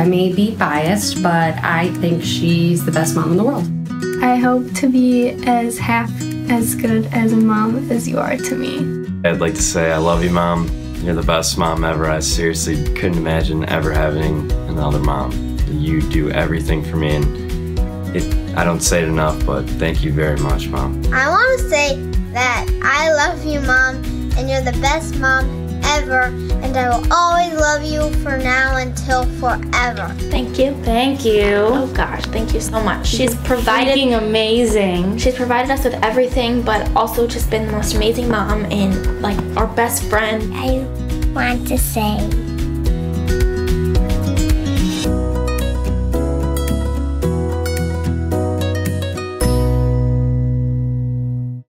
I may be biased, but I think she's the best mom in the world. I hope to be as half as good as a mom as you are to me. I'd like to say I love you, Mom. You're the best mom ever. I seriously couldn't imagine ever having another mom. You do everything for me, and I don't say it enough, but thank you very much, Mom. I want to say that I love you, Mom, and you're the best mom ever, and I will always love you for now until forever. Thank you. Thank you. Oh gosh, thank you so much. She's provided amazing. She's provided us with everything, but also just been the most amazing mom and like our best friend. I want to say